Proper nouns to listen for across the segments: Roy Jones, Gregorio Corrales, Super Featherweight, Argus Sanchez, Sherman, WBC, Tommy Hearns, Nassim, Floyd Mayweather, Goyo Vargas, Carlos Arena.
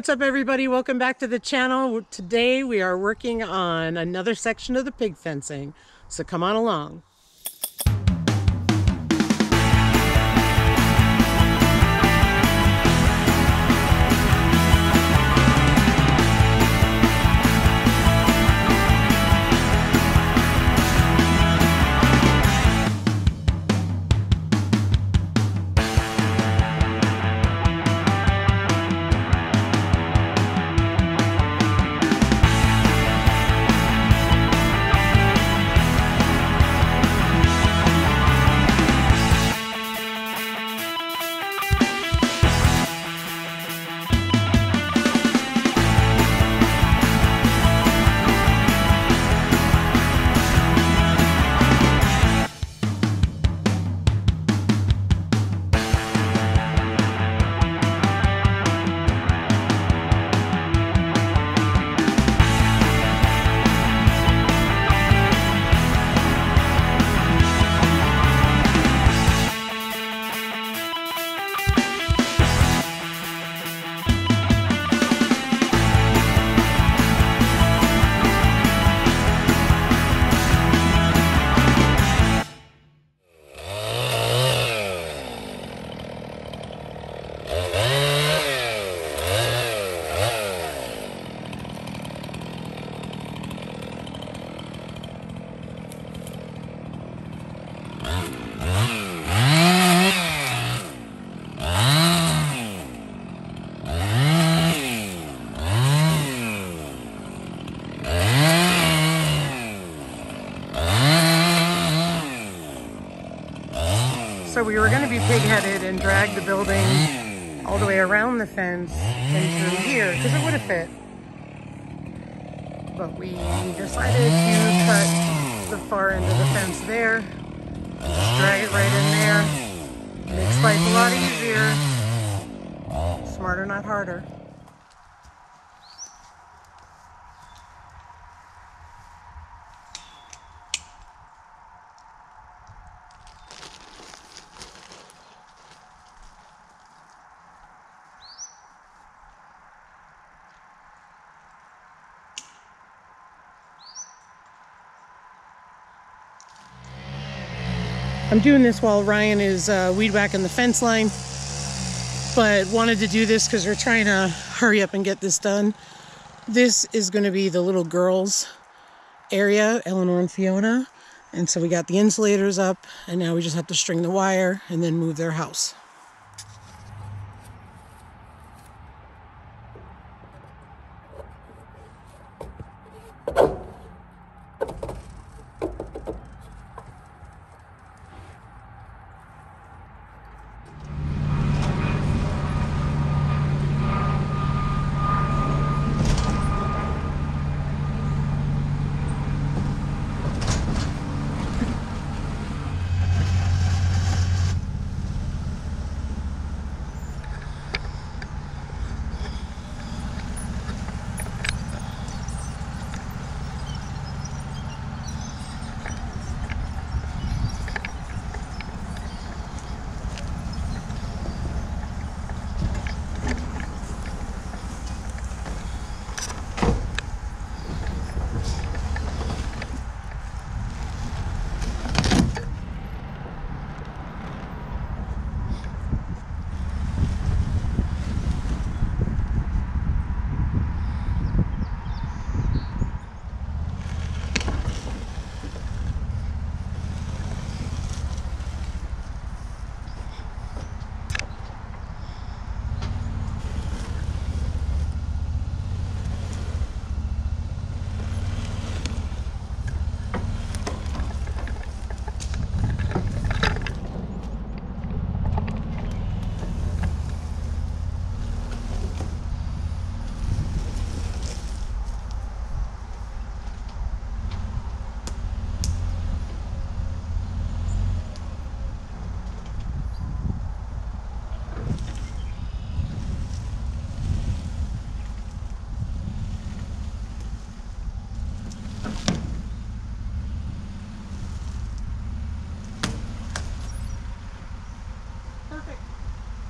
What's up, everybody? Welcome back to the channel. Today we are working on another section of the pig fencing, so come on along. So we were going to be pig-headed and drag the building all the way around the fence and through here because it would have fit. But we decided to cut the far end of the fence there and just drag it right in there. Makes life a lot easier. Smarter, not harder. I'm doing this while Ryan is weed whacking the fence line, but wanted to do this because we're trying to hurry up and get this done. This is going to be the little girls area, Eleanor and Fiona, and so we got the insulators up, and now we just have to string the wire and then move their house.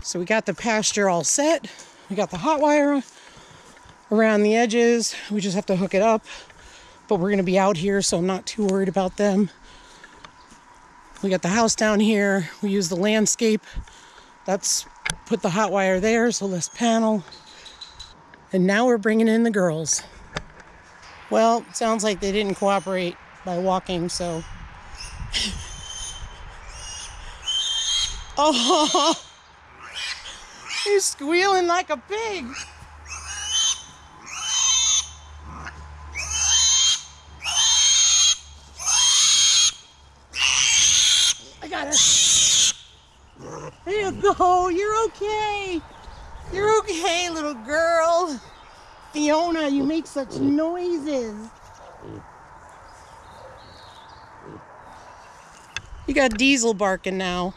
So we got the pasture all set. We got the hot wire around the edges. We just have to hook it up, but we're gonna be out here, so I'm not too worried about them. We got the house down here. We use the landscape. That's put the hot wire there, so less panel. And now we're bringing in the girls. Well, sounds like they didn't cooperate by walking, so. Oh, he's squealing like a pig. I got her. There you go, you're okay. You're okay, little girl. Fiona, you make such noises. You got Diesel barking now.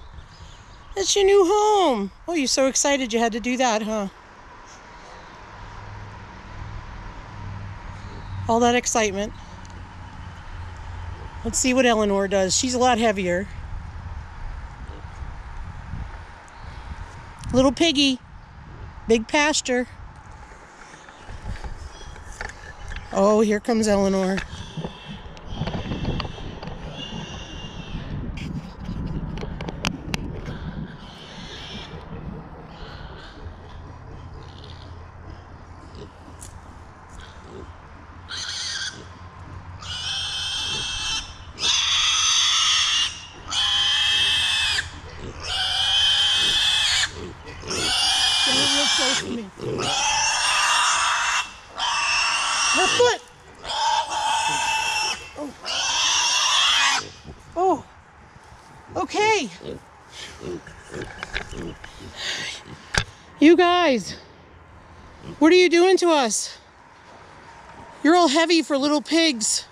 That's your new home. Oh, you're so excited you had to do that, huh? All that excitement. Let's see what Eleanor does. She's a lot heavier. Little piggy. Big pasture. Oh, here comes Eleanor. Her foot! Oh. Oh! Okay! You guys! What are you doing to us? You're all heavy for little pigs.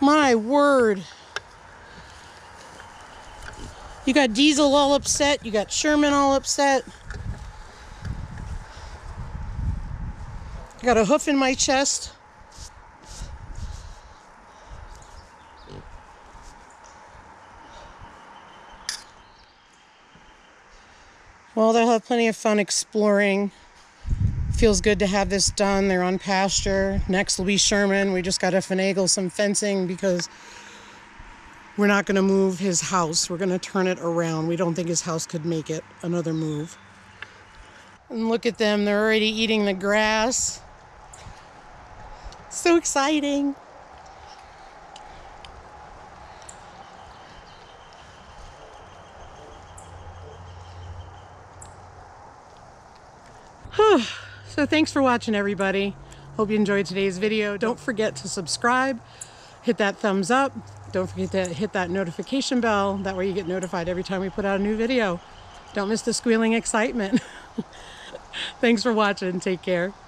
My word! You got Diesel all upset. You got Sherman all upset. I got a hoof in my chest. Well, they'll have plenty of fun exploring. Feels good to have this done. They're on pasture. Next will be Sherman. We just got to finagle some fencing because we're not going to move his house. We're going to turn it around. We don't think his house could make it another move. And look at them. They're already eating the grass. So exciting. Whew. So thanks for watching, everybody. Hope you enjoyed today's video. Don't forget to subscribe, hit that thumbs up. Don't forget to hit that notification bell. That way you get notified every time we put out a new video. Don't miss the squealing excitement. Thanks for watching. Take care.